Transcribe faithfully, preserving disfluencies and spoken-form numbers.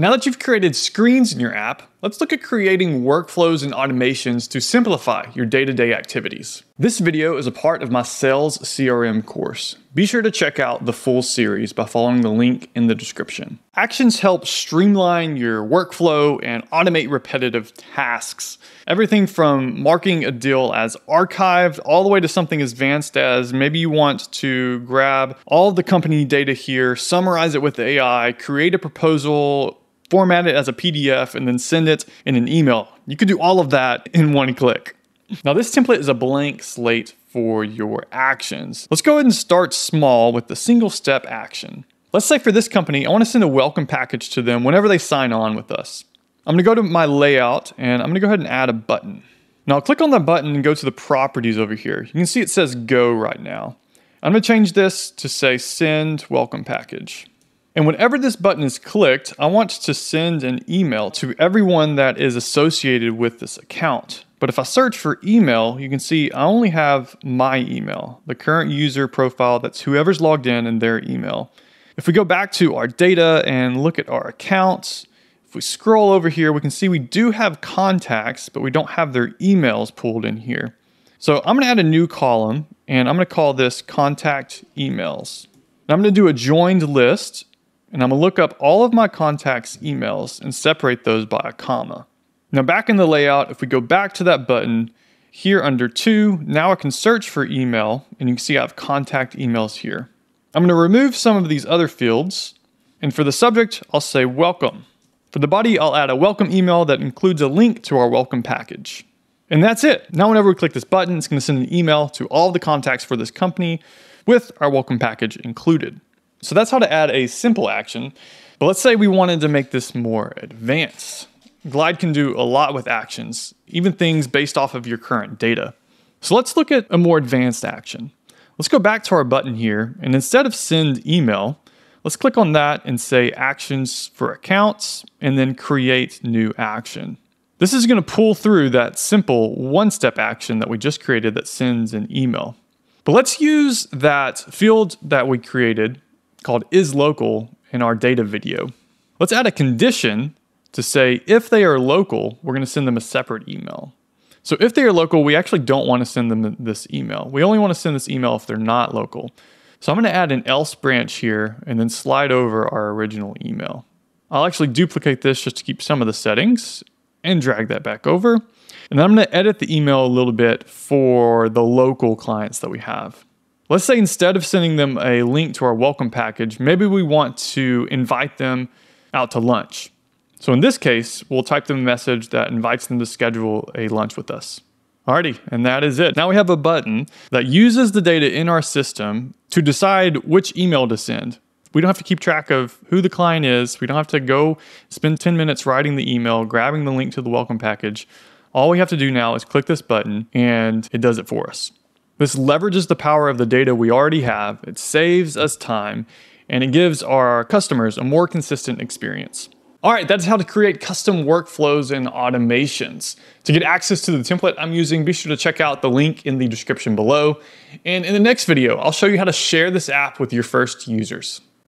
Now that you've created screens in your app, let's look at creating workflows and automations to simplify your day-to-day activities. This video is a part of my Sales C R M course. Be sure to check out the full series by following the link in the description. Actions help streamline your workflow and automate repetitive tasks. Everything from marking a deal as archived all the way to something as advanced as maybe you want to grab all the company data here, summarize it with A I, create a proposal, format it as a P D F, and then send it in an email. You can do all of that in one click. Now, this template is a blank slate for your actions. Let's go ahead and start small with the single step action. Let's say for this company, I want to send a welcome package to them whenever they sign on with us. I'm gonna go to my layout and I'm gonna go ahead and add a button. Now I'll click on the button and go to the properties over here. You can see it says go right now. I'm gonna change this to say send welcome package. And whenever this button is clicked, I want to send an email to everyone that is associated with this account. But if I search for email, you can see I only have my email, the current user profile, that's whoever's logged in and their email. If we go back to our data and look at our accounts, if we scroll over here, we can see we do have contacts, but we don't have their emails pulled in here. So I'm gonna add a new column and I'm gonna call this contact emails. And I'm gonna do a joined list. And I'm gonna look up all of my contacts' emails and separate those by a comma. Now back in the layout, if we go back to that button, here under two, now I can search for email, and you can see I have contact emails here. I'm gonna remove some of these other fields, and for the subject, I'll say welcome. For the body, I'll add a welcome email that includes a link to our welcome package. And that's it. Now whenever we click this button, it's gonna send an email to all the contacts for this company with our welcome package included. So that's how to add a simple action, but let's say we wanted to make this more advanced. Glide can do a lot with actions, even things based off of your current data. So let's look at a more advanced action. Let's go back to our button here, and instead of send email, let's click on that and say actions for accounts, and then create new action. This is gonna pull through that simple one-step action that we just created that sends an email. But let's use that field that we created called is local in our data video. Let's add a condition to say, if they are local, we're gonna send them a separate email. So if they are local, we actually don't wanna send them this email. We only wanna send this email if they're not local. So I'm gonna add an else branch here and then slide over our original email. I'll actually duplicate this just to keep some of the settings and drag that back over. And then I'm gonna edit the email a little bit for the local clients that we have. Let's say instead of sending them a link to our welcome package, maybe we want to invite them out to lunch. So in this case, we'll type them a message that invites them to schedule a lunch with us. Alrighty, and that is it. Now we have a button that uses the data in our system to decide which email to send. We don't have to keep track of who the client is. We don't have to go spend ten minutes writing the email, grabbing the link to the welcome package. All we have to do now is click this button and it does it for us. This leverages the power of the data we already have, it saves us time, and it gives our customers a more consistent experience. All right, that's how to create custom workflows and automations. To get access to the template I'm using, be sure to check out the link in the description below. And in the next video, I'll show you how to share this app with your first users.